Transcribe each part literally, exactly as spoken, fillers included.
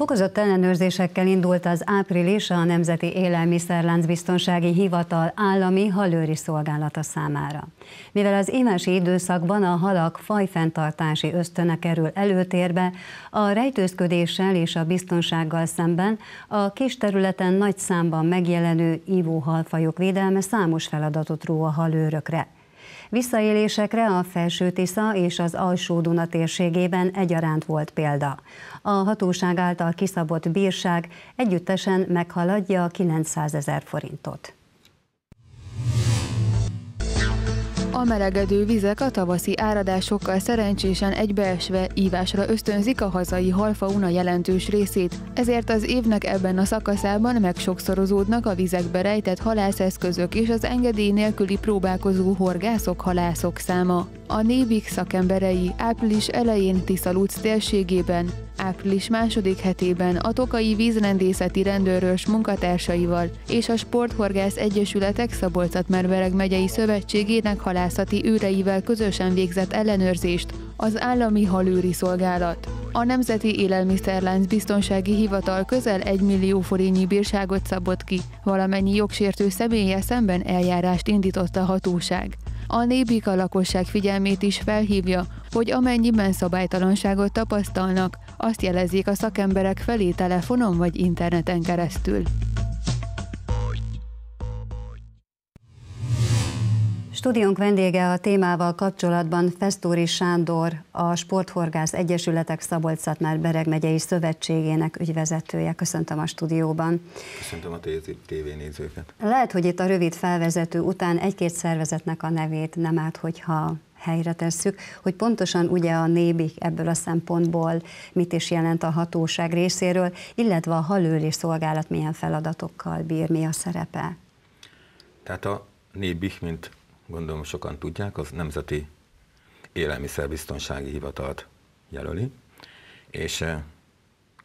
Fokozott ellenőrzésekkel indult az április a Nemzeti Élelmiszerlánc-biztonsági Hivatal Állami Halőri Szolgálata számára. Mivel az évási időszakban a halak fajfenntartási ösztöne kerül előtérbe, a rejtőzködéssel és a biztonsággal szemben a kis területen nagy számban megjelenő ivóhalfajok védelme számos feladatot ró a halőrökre. Visszaélésekre a Felső-Tisza és az Alsó-Duna térségében egyaránt volt példa. A hatóság által kiszabott bírság együttesen meghaladja a kilencszázezer forintot. A melegedő vizek a tavaszi áradásokkal szerencsésen egybeesve ívásra ösztönzik a hazai halfauna jelentős részét, ezért az évnek ebben a szakaszában megsokszorozódnak a vizekbe rejtett halászeszközök és az engedély nélküli próbálkozó horgászok-halászok száma. A NÉBIK szakemberei április elején Tiszalúc térségében, április második hetében a Tokai vízrendészeti rendőrös munkatársaival és a Sporthorgász Egyesületek Szabolcs-Szatmár-Bereg megyei szövetségének halászati őreivel közösen végzett ellenőrzést az Állami Halőri Szolgálat. A Nemzeti Élelmiszerlánc-biztonsági Hivatal közel egy millió forintnyi bírságot szabott ki, valamennyi jogsértő személlyel szemben eljárást indított a hatóság. A NÉBIK a lakosság figyelmét is felhívja, hogy amennyiben szabálytalanságot tapasztalnak, azt jelezzék a szakemberek felé telefonon vagy interneten keresztül. Stúdiónk vendége a témával kapcsolatban Fesztóri Sándor, a Sporthorgász Egyesületek Szabolcs-Szatmár-Bereg megyei szövetségének ügyvezetője. Köszöntöm a stúdióban. Köszöntöm a tévénézőket. Lehet, hogy itt a rövid felvezető után egy-két szervezetnek a nevét nem árt, hogyha helyre tesszük, hogy pontosan ugye a NÉBIK ebből a szempontból mit is jelent a hatóság részéről, illetve a halőri szolgálat milyen feladatokkal bír, mi a szerepe? Tehát a NÉBIK, mint gondolom sokan tudják, az Nemzeti Élelmiszerbiztonsági Hivatalt jelöli, és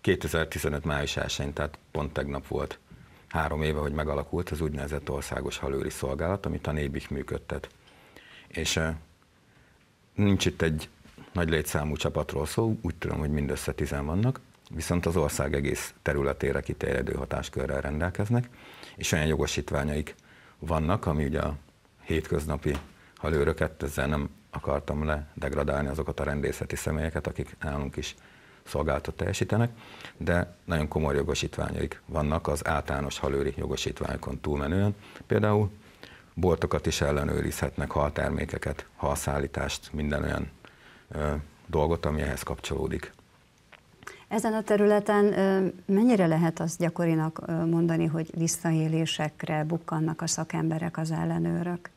kétezer-tizenöt május elsején, tehát pont tegnap volt három éve, hogy megalakult az úgynevezett Országos Halőri Szolgálat, amit a NÉBIK működtet. És nincs itt egy nagy létszámú csapatról szó, úgy tudom, hogy mindössze tizen vannak, viszont az ország egész területére kiterjedő hatáskörrel rendelkeznek, és olyan jogosítványaik vannak, ami ugye a hétköznapi halőröket, ezzel nem akartam ledegradálni azokat a rendészeti személyeket, akik nálunk is szolgálatot teljesítenek, de nagyon komoly jogosítványaik vannak az általános halőri jogosítványokon túlmenően. Például boltokat is ellenőrizhetnek, haltermékeket, halszállítást, minden olyan ö, dolgot, ami ehhez kapcsolódik. Ezen a területen ö, mennyire lehet azt gyakorinak ö, mondani, hogy visszaélésekre bukkannak a szakemberek, az ellenőrök?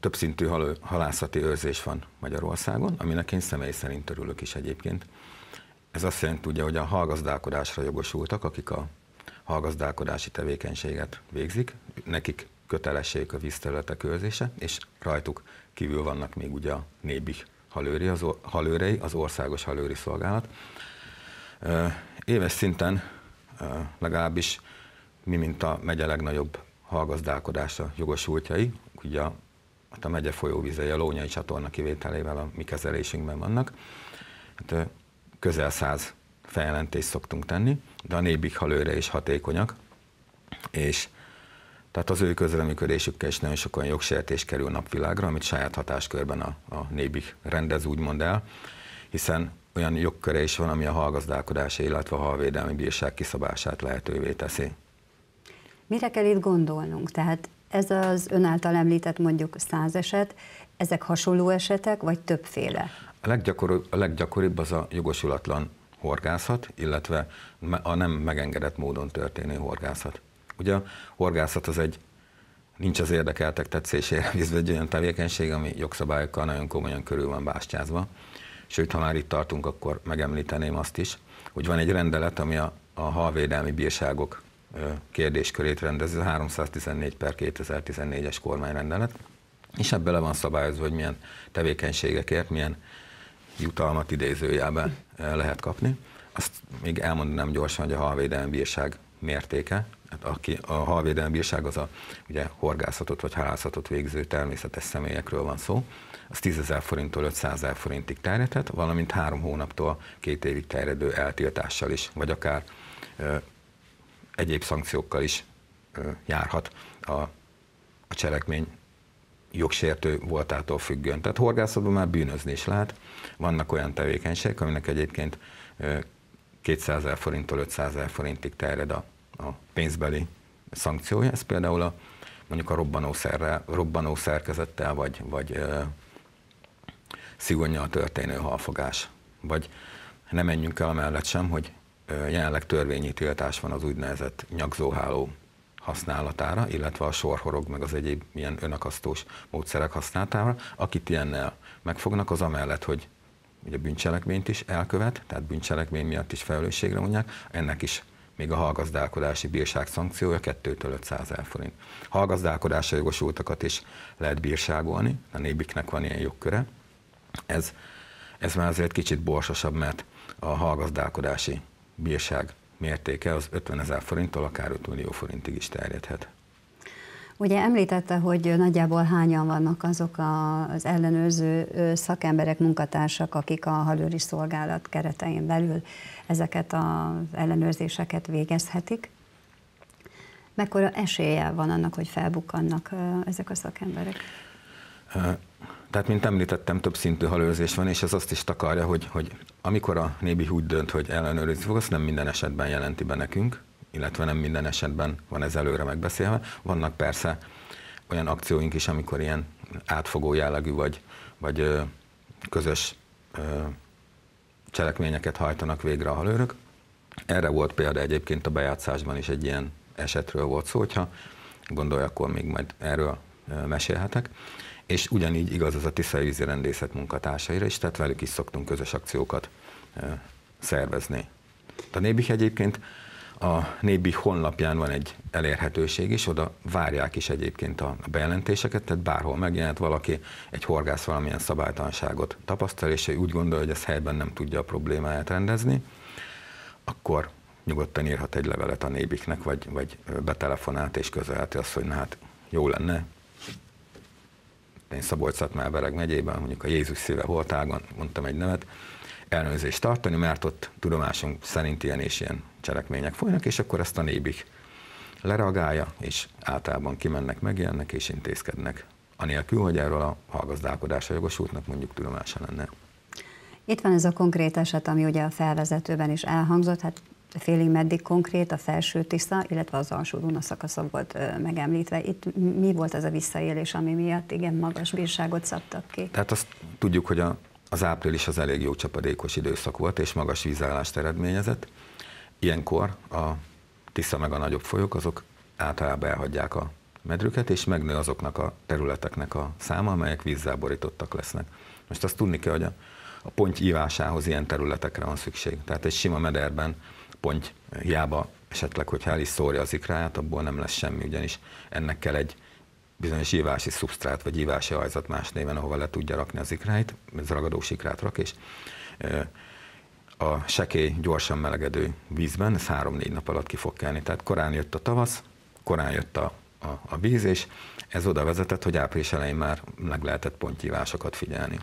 Többszintű hal halászati őrzés van Magyarországon, aminek én személy szerint örülök is egyébként. Ez azt jelenti ugye, hogy a hallgazdálkodásra jogosultak, akik a hallgazdálkodási tevékenységet végzik, nekik kötelesség a vízterületek őrzése, és rajtuk kívül vannak még ugye a NÉBIK halőri, az, halőrei, az Országos Halőri Szolgálat. Éves szinten legalábbis mi, mint a megye legnagyobb hallgazdálkodása jogosultjai, ugye a, a megye folyóvizei a Lónyai csatorna kivételével a mi kezelésünkben vannak, hát közel száz feljelentést szoktunk tenni, de a NÉBIK halőre is hatékonyak, és tehát az ő közreműködésükkel is nagyon sok olyan jogsértés kerül napvilágra, amit saját hatáskörben a, a NÉBIK rendez úgymond el, hiszen olyan jogköre is van, ami a hallgazdálkodási, illetve a halvédelmi bírság kiszabását lehetővé teszi. Mire kell itt gondolnunk? Tehát ez az ön által említett mondjuk száz eset, ezek hasonló esetek, vagy többféle? A leggyakoribb, a leggyakoribb az a jogosulatlan horgászat, illetve a nem megengedett módon történő horgászat. Ugye a horgászat az egy, nincs az érdekeltek tetszésére vízbe egy olyan tevékenység, ami jogszabályokkal nagyon komolyan körül van bástyázva. Sőt, ha már itt tartunk, akkor megemlíteném azt is, hogy van egy rendelet, ami a, a halvédelmi bírságok kérdéskörét rendezi, háromszáztizennégy per kétezer-tizennégyes kormányrendelet, és ebben le van szabályozva, hogy milyen tevékenységekért, milyen jutalmat idézőjelben lehet kapni. Azt még elmondanám gyorsan, hogy a halvédelmi bírság mértéke aki a halvédelmi bírság az a ugye, horgászatot vagy halászatot végző természetes személyekről van szó, az tízezer forinttól ötszázezer forintig terjedhet, valamint három hónaptól két évig terjedő eltiltással is, vagy akár ö, egyéb szankciókkal is ö, járhat a, a cselekmény jogsértő voltától függően. Tehát horgászatban már bűnözni is lehet. Vannak olyan tevékenységek, aminek egyébként ö, kétszázezer forinttól ötszázezer forintig terjed a, a pénzbeli szankciója. Ez például a, mondjuk a robbanószerrel, robbanó szerkezettel, vagy, vagy ö, szigonnyal történő halfogás. Vagy ne menjünk el amellett sem, hogy ö, jelenleg törvényi tiltás van az úgynevezett nyakzóháló használatára, illetve a sorhorog, meg az egyéb ilyen önakasztós módszerek használatára. Akit ilyennel megfognak, az amellett, hogy ugye bűncselekményt is elkövet, tehát bűncselekmény miatt is felelősségre vonják, ennek is még a hallgazdálkodási bírság szankciója kettőtől ötszázezer forint. Hallgazdálkodásra jogosultakat is lehet bírságolni, a nébiknek van ilyen jogköre. Ez, ez már azért kicsit borsosabb, mert a hallgazdálkodási bírság mértéke az ötvenezer forinttól akár öt millió forintig is terjedhet. Ugye említette, hogy nagyjából hányan vannak azok az ellenőrző szakemberek, munkatársak, akik a halőri szolgálat keretein belül ezeket az ellenőrzéseket végezhetik. Mekkora eséllyel van annak, hogy felbukkannak ezek a szakemberek? Tehát, mint említettem, több szintű halőrzés van, és ez azt is takarja, hogy, hogy amikor a nébi úgy dönt, hogy ellenőrizni fog, azt nem minden esetben jelenti be nekünk, illetve nem minden esetben van ez előre megbeszélve. Vannak persze olyan akcióink is, amikor ilyen átfogó jellegű vagy, vagy közös cselekményeket hajtanak végre a halőrök. Erre volt példa egyébként a bejátszásban is, egy ilyen esetről volt szó, hogyha gondolja, akkor még majd erről mesélhetek. És ugyanígy igaz az a tiszai vízirendészet munkatársaira is, tehát velük is szoktunk közös akciókat szervezni. A nébih egyébként A nébi honlapján van egy elérhetőség is, oda várják is egyébként a bejelentéseket, tehát bárhol megjelent valaki, egy horgász valamilyen szabálytalanságot tapasztal, és úgy gondolja, hogy ezt helyben nem tudja a problémáját rendezni, akkor nyugodtan írhat egy levelet a nébiknek, vagy, vagy betelefonált, és közölheti azt, hogy na hát jó lenne, én Szabolcs-Szatmár-Bereg megyében, mondjuk a Jézus szíve holtágon, mondtam egy nevet, ellenőrzést tartani, mert ott tudomásunk szerint ilyen és ilyen cselekmények folynak, és akkor ezt a nébih lereagálja, és általában kimennek, megjelennek és intézkednek. Anélkül, hogy erről a hallgazdálkodásra jogosultnak mondjuk tudomása lenne. Itt van ez a konkrét eset, ami ugye a felvezetőben is elhangzott, hát félig meddig konkrét, a Felső-Tisza, illetve az Alsó-Duna szakasza volt megemlítve. Itt mi volt ez a visszaélés, ami miatt igen magas bírságot szabtak ki? Tehát azt tudjuk, hogy a Az április az elég jó csapadékos időszak volt, és magas vízállást eredményezett. Ilyenkor a Tisza meg a nagyobb folyók, azok általában elhagyják a medrüket, és megnő azoknak a területeknek a száma, amelyek vízzel borítottak lesznek. Most azt tudni kell, hogy a, a ponty ívásához ilyen területekre van szükség. Tehát egy sima mederben ponty hiába esetleg, hogyha el is szórja az ikráját, abból nem lesz semmi, ugyanis ennek kell egy bizonyos ívási szubsztrát, vagy ívási ajzat más néven, ahova le tudja rakni az ikráit, ez ragadós ikrát rak, és a sekély, gyorsan melegedő vízben, ez három-négy nap alatt ki fog kelni. Tehát korán jött a tavasz, korán jött a, a, a víz, és ez oda vezetett, hogy április elején már meg lehetett pontyívásokat figyelni.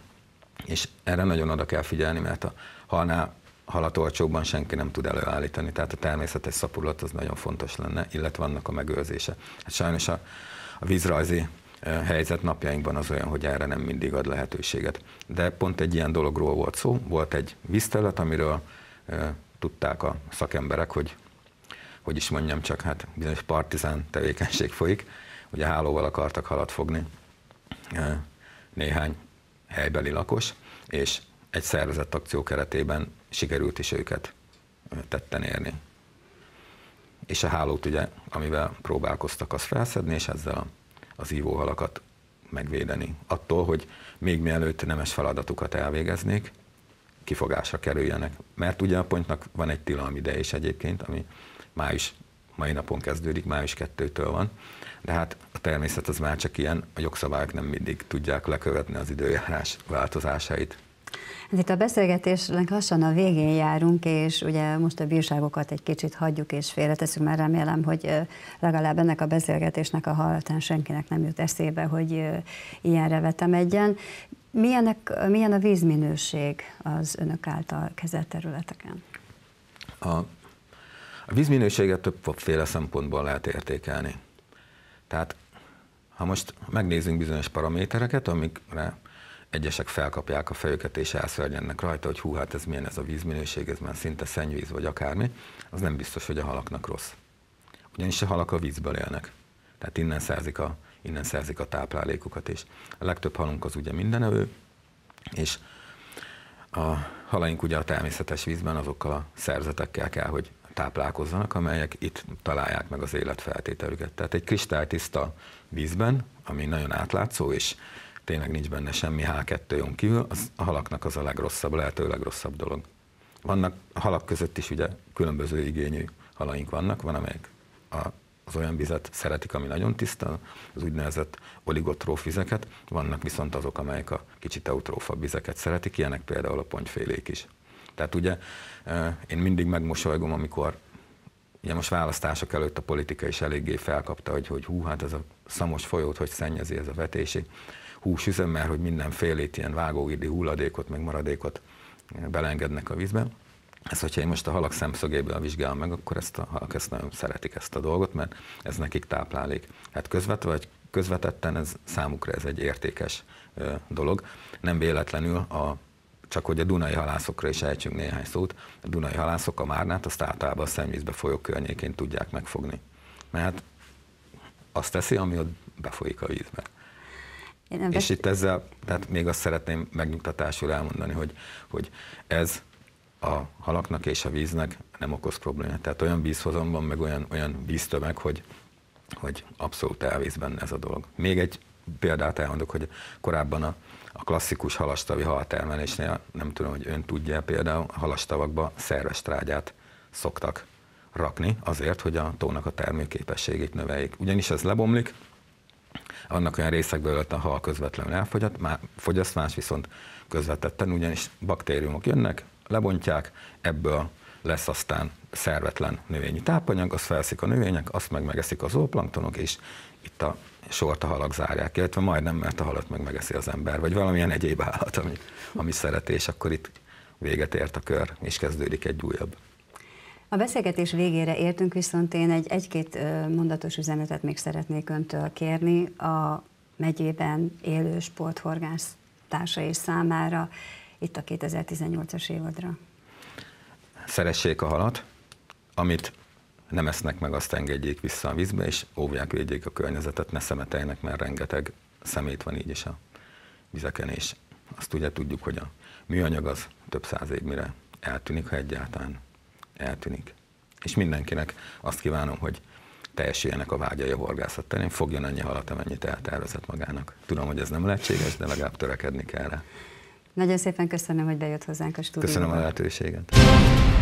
És erre nagyon oda kell figyelni, mert a halnál halat olcsóbban senki nem tud előállítani, tehát a természetes szaporulat az nagyon fontos lenne, illetve annak a megőrzése. Hát sajnos a A vízrajzi helyzet napjainkban az olyan, hogy erre nem mindig ad lehetőséget. De pont egy ilyen dologról volt szó, volt egy vízterület, amiről e, tudták a szakemberek, hogy, hogy is mondjam csak, hát bizonyos partizán tevékenység folyik, ugye hálóval akartak halat fogni e, néhány helybeli lakos, és egy szervezett akció keretében sikerült is őket tetten érni. És a hálót, ugye, amivel próbálkoztak, azt felszedni, és ezzel az ívóhalakat megvédeni. Attól, hogy még mielőtt nemes feladatukat elvégeznék, kifogásra kerüljenek. Mert ugye a pontynak van egy tilalmi ideje is egyébként, ami május, mai napon kezdődik, május kettőtől van, de hát a természet az már csak ilyen, a jogszabályok nem mindig tudják lekövetni az időjárás változásait. Itt a beszélgetésnek lassan a végén járunk, és ugye most a bírságokat egy kicsit hagyjuk és félreteszünk, mert remélem, hogy legalább ennek a beszélgetésnek a hallatán senkinek nem jut eszébe, hogy ilyenre vetemedjen. Milyenek, milyen a vízminőség az önök által kezelt területeken? A, a vízminőséget többféle szempontból lehet értékelni. Tehát ha most megnézzünk bizonyos paramétereket, amikre egyesek felkapják a fejüket és elszörnyennek rajta, hogy hú, hát ez milyen ez a vízminőség, ez már szinte szennyvíz vagy akármi, az nem biztos, hogy a halaknak rossz. Ugyanis a halak a vízből élnek. Tehát innen szerzik a, innen szerzik a táplálékukat is. A legtöbb halunk az ugye mindenevő, és a halaink ugye a természetes vízben azokkal a szerzetekkel kell, hogy táplálkozzanak, amelyek itt találják meg az életfeltételüket. Tehát egy kristálytiszta vízben, ami nagyon átlátszó, és tényleg nincs benne semmi há kettőn kívül, az a halaknak az a legrosszabb, lehető legrosszabb dolog. Vannak a halak között is ugye különböző igényű halaink vannak, van amelyek az olyan vizet szeretik, ami nagyon tiszta, az úgynevezett oligotróf vizeket, vannak viszont azok, amelyek a kicsit eutrófabb vizeket szeretik, ilyenek például a pontyfélék is. Tehát ugye én mindig megmosolygom, amikor ugye most választások előtt a politika is eléggé felkapta, hogy, hogy hú, hát ez a Szamos folyót hogy szennyezi ez a vetési húsüzemmel, hogy mindenfélét ilyen vágógirdi hulladékot, meg maradékot belengednek a vízbe. Ezt, hogyha én most a halak szemszögéből vizsgálom meg, akkor ezt a halak ezt nagyon szeretik ezt a dolgot, mert ez nekik táplálék. Hát közvetve vagy közvetetten ez számukra ez egy értékes dolog. Nem véletlenül a Csak hogy a dunai halászokra is ejtsünk néhány szót, a dunai halászok a márnát azt általában a szennyvízbe folyó környékén tudják megfogni. Mert azt teszi, ami ott befolyik a vízbe. És itt ezzel, tehát még azt szeretném megnyugtatásul elmondani, hogy, hogy ez a halaknak és a víznek nem okoz problémát. Tehát olyan vízhozamban, meg olyan, olyan víztömeg, hogy, hogy abszolút elvész benne ez a dolog. Még egy példát elmondok, hogy korábban a A klasszikus halastavi haltermelésnél, nem tudom, hogy ön tudja, például a halastavakba szerves trágyát szoktak rakni azért, hogy a tónak a termőképességét növeljék. Ugyanis ez lebomlik, annak olyan részekből a hal közvetlenül elfogyat, már fogyaszt, más viszont közvetetten, ugyanis baktériumok jönnek, lebontják, ebből lesz aztán szervetlen növényi tápanyag, azt felszik a növények, azt meg megeszik a zooplanktonok, és itt a sort a halak zárják, illetve majdnem, mert a halat meg megeszi az ember, vagy valamilyen egyéb állat, ami, ami szereti, és akkor itt véget ért a kör, és kezdődik egy újabb. A beszélgetés végére értünk, viszont én egy, egy-két mondatos üzenetet még szeretnék öntől kérni a megyében élő sporthorgász társai számára, itt a kétezer-tizennyolcas évadra. Szeressék a halat, amit nem esznek meg, azt engedjék vissza a vízbe, és óvják, védjék a környezetet, ne szemeteljenek, mert rengeteg szemét van így is a vizeken, és azt ugye tudjuk, hogy a műanyag az több száz év mire eltűnik, ha egyáltalán eltűnik. És mindenkinek azt kívánom, hogy teljesüljenek a vágyai a horgászat terén, fogjon annyi halat, amennyit eltervezett magának. Tudom, hogy ez nem lehetséges, de legalább törekedni kell rá. Nagyon szépen köszönöm, hogy bejött hozzánk a stúdióba. Köszönöm a lehetőséget.